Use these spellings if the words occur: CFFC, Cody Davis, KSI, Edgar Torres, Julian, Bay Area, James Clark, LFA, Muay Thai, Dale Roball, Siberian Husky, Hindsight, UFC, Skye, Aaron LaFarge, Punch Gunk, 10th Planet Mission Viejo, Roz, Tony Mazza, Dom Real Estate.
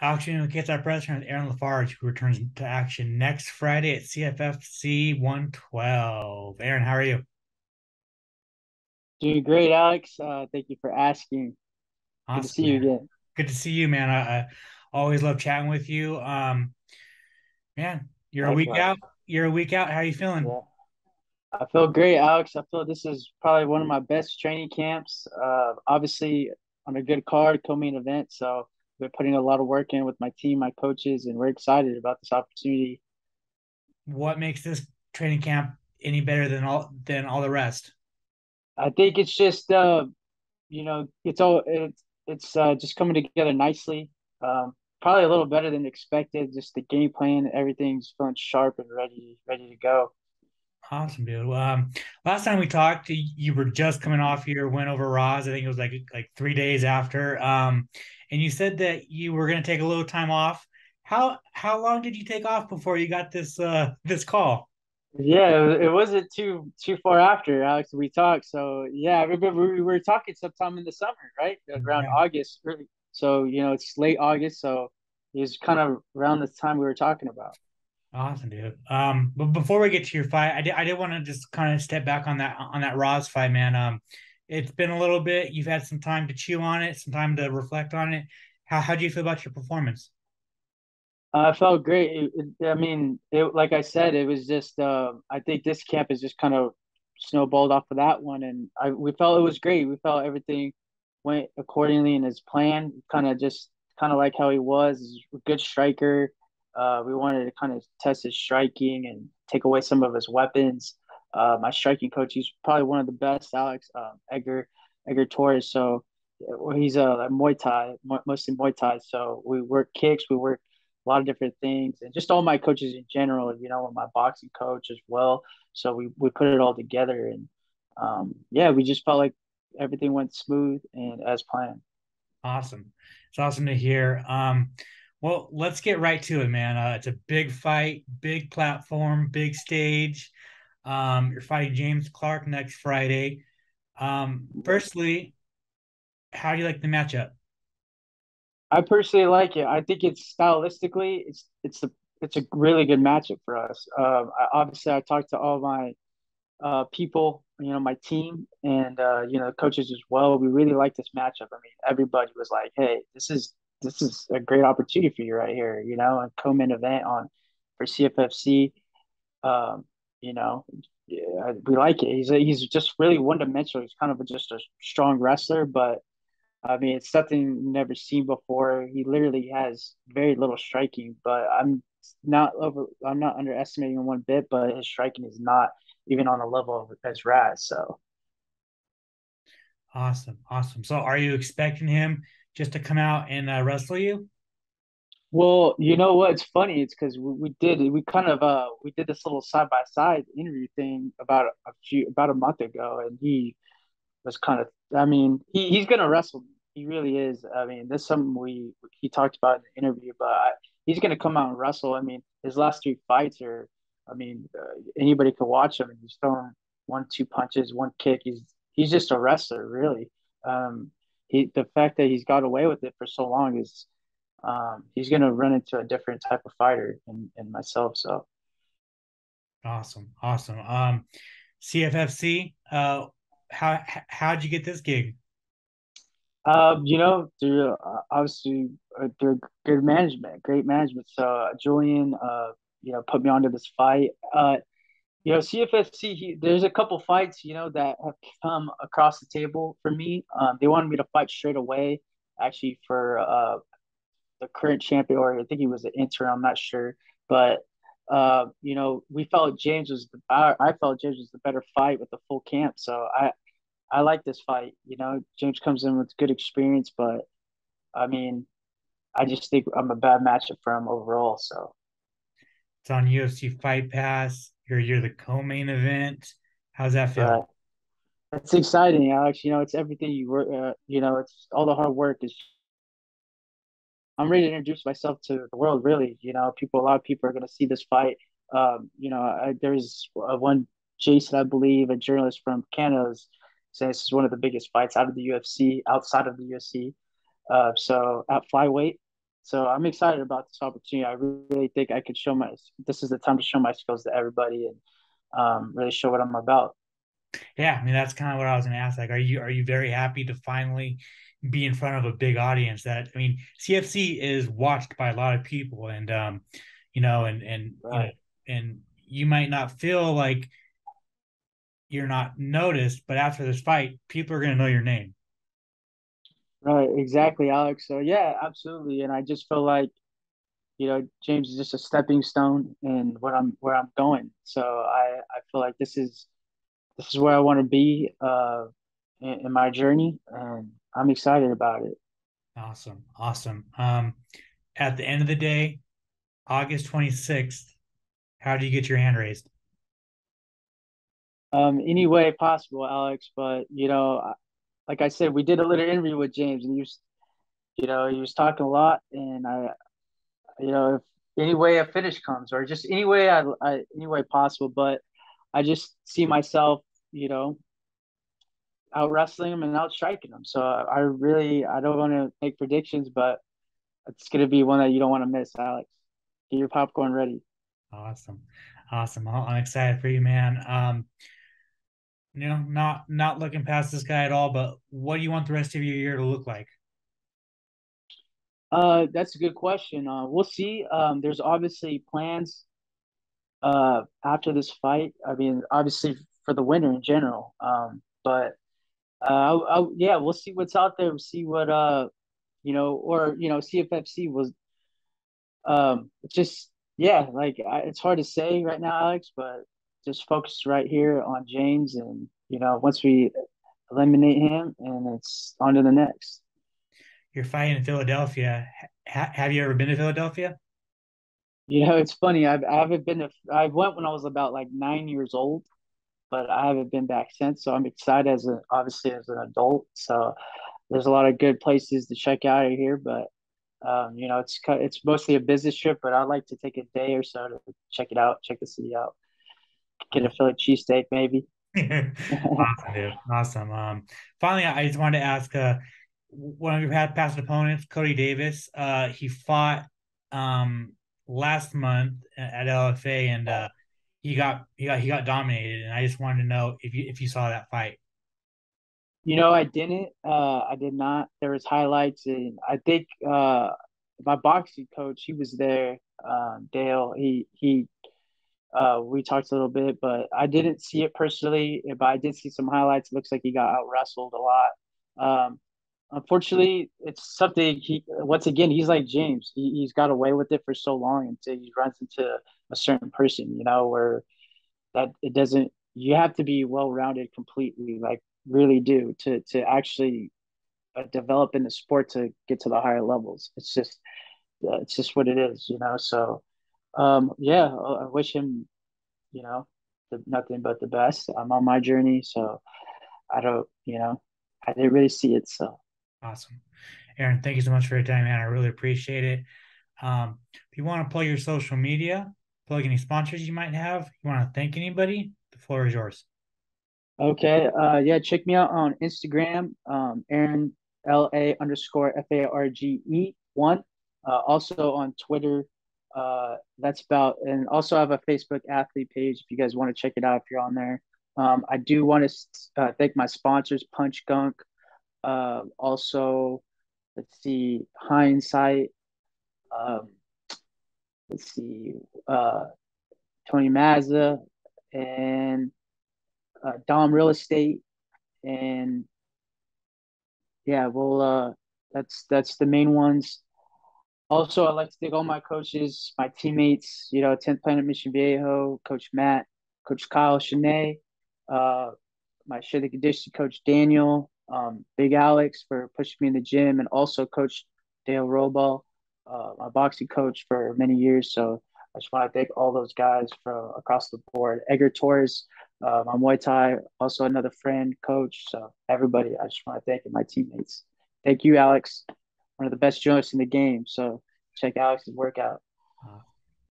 Action on KSI Press with Aaron LaFarge, who returns to action next Friday at CFFC 112. Aaron, how are you? Doing great, Alex. Thank you for asking. Awesome. Good to see you again. Good to see you, man. I always love chatting with you. Man, you're a week out. You're a week out. How are you feeling? Yeah. I feel great, Alex. I feel this is probably one of my best training camps. Obviously, on a good card, co-main event, so we're putting a lot of work in with my team, my coaches, and we're excited about this opportunity. What makes this training camp any better than all the rest? I think it's just, it's just coming together nicely. Probably a little better than expected. Just the game plan, everything's feeling sharp and ready to go. Awesome, dude. Last time we talked, you were just coming off your win over Roz. I think it was like 3 days after. And you said that you were going to take a little time off. How long did you take off before you got this this call? Yeah, it wasn't too far after, Alex, we talked. So yeah, I remember we were talking sometime in the summer, right? Around August. Really. So it's late August, so it was kind of around the time we were talking about. Awesome, dude. But before we get to your fight, I did want to just kind of step back on that Roz fight, man. It's been a little bit. You've had some time to chew on it, some time to reflect on it. How do you feel about your performance? I felt great. Like I said, it was just. I think this camp is just kind of snowballed off of that one, and we felt it was great. We felt everything went accordingly in his plan. Kind of like how he was. He's a good striker. We wanted to kind of test his striking and take away some of his weapons. My striking coach, he's probably one of the best, Alex, Edgar Torres. So he's a Muay Thai, mostly Muay Thai. So we work kicks, we work a lot of different things. And just all my coaches in general, and my boxing coach as well. So we put it all together. And, we just felt like everything went smooth and as planned. Awesome. It's awesome to hear. Well, let's get right to it, man. It's a big fight, big platform, big stage. You're fighting James Clark next Friday. Firstly, how do you like the matchup? I personally like it. I think it's stylistically, it's a really good matchup for us. I talked to all my people, my team, and coaches as well. We really like this matchup. I mean, everybody was like, "Hey, this is a great opportunity for you right here, a co-main event for CFFC. We like it. He's just really one-dimensional. He's kind of just a strong wrestler, but I mean, it's something we've never seen before. He literally has very little striking, but I'm not underestimating him one bit, but his striking is not even on the level as Raz. So awesome. So are you expecting him just to come out and wrestle you? Well, you know what's funny? It's because we did this little side-by-side interview thing about a month ago, and he was kind of, I mean, he's going to wrestle me. He really is. I mean, that's something he talked about in the interview, but he's going to come out and wrestle. I mean, his last three fights are, anybody could watch him, and he's throwing 1-2 punches, one kick. He's just a wrestler, really. The fact that he's got away with it for so long is he's going to run into a different type of fighter and myself. So awesome. CFFC, how'd you get this gig? Through good management, great management. So Julian, put me onto this fight. CFFC, there's a couple fights, that have come across the table for me. They wanted me to fight straight away, actually, for the current champion, or I think he was an interim, I'm not sure. But, we felt James was the better fight with the full camp. So I like this fight. James comes in with good experience, but, I mean, I just think I'm a bad matchup for him overall. So it's on UFC Fight Pass. You're the co-main event. How's that feel? It's exciting, Alex. It's everything you work. It's all the hard work. I'm ready to introduce myself to the world. Really, a lot of people are going to see this fight. There's one Jason, I believe, a journalist from Canada, says this is one of the biggest fights outside of the UFC. So at flyweight, So I'm excited about this opportunity. I really think I could show my, this is the time to show my skills to everybody and really show what I'm about. Yeah. I mean, that's kind of what I was going to ask. Like, are you very happy to finally be in front of a big audience? That, I mean, CFC is watched by a lot of people, and you know, and, right. You know, and you might not feel like you're not noticed, but after this fight, people are going to know your name. Right. Exactly, Alex. So yeah, absolutely. And I just feel like, you know, James is just a stepping stone in what I'm, where I'm going. So I feel like this is where I want to be in my journey, and I'm excited about it. Awesome. Awesome. At the end of the day, August 26th, how do you get your hand raised? Any way possible, Alex. But, you know, like I said, we did a little interview with James, and he was talking a lot. And I, you know, if any way a finish comes, or just any way any way possible. But I just see myself, you know, out wrestling him and out striking him. So I don't want to make predictions, but it's going to be one that you don't want to miss, Alex. Get your popcorn ready. Awesome. Awesome. I'm excited for you, man. You know, not looking past this guy at all, but what do you want the rest of your year to look like? That's a good question. We'll see. There's obviously plans after this fight. I mean, obviously for the winter in general. But yeah, we'll see what's out there. We'll see what, you know, or, you know, CFFC was just, yeah, like it's hard to say right now, Alex, but just focus right here on James. And, you know, once we eliminate him, and it's on to the next. You're fighting in Philadelphia. Have you ever been to Philadelphia? You know, it's funny. I haven't been to, I went when I was about like 9 years old, but I haven't been back since. So I'm excited obviously as an adult. So there's a lot of good places to check out here, but you know, it's mostly a business trip, but I'd like to take a day or so to check it out, check the city out, get a Philly cheesesteak, maybe. Awesome, dude. Awesome. Finally, I just wanted to ask, one of your past opponents, Cody Davis, he fought last month at LFA, and he got dominated. And I just wanted to know if you saw that fight. You know, I didn't. I did not. There was highlights, and I think my boxing coach, he was there, Dale. We talked a little bit, but I didn't see it personally. But I did see some highlights. It looks like he got out wrestled a lot. Unfortunately, it's something he's like James. He's got away with it for so long until he runs into a certain person. You know, where that it doesn't. You have to be well rounded completely, like. Really do to actually develop in the sport to get to the higher levels. It's just what it is, you know. So yeah, I wish him, you know, nothing but the best. I'm on my journey, so I didn't really see it. So awesome, Aaron, thank you so much for your time, man. I really appreciate it. If you want to plug your social media, plug any sponsors you might have, you want to thank anybody, the floor is yours. Okay. Yeah. Check me out on Instagram. Aaron LA_FARGE1. Also on Twitter. And also I have a Facebook athlete page if you guys want to check it out, if you're on there. I do want to thank my sponsors, Punch Gunk. Also, let's see, Hindsight. Let's see, Tony Mazza, and Dom Real Estate, and yeah, well, that's the main ones. Also, I'd like to thank all my coaches, my teammates, you know, 10th Planet Mission Viejo, Coach Matt, Coach Kyle, Shanae, my strength and conditioning coach Daniel, Big Alex for pushing me in the gym, and also Coach Dale Roball, my boxing coach for many years. So I just want to thank all those guys from across the board. Edgar Torres, my Muay Thai, also another friend, coach. So everybody, I just want to thank my teammates. Thank you, Alex, one of the best journalists in the game. So check Alex's workout.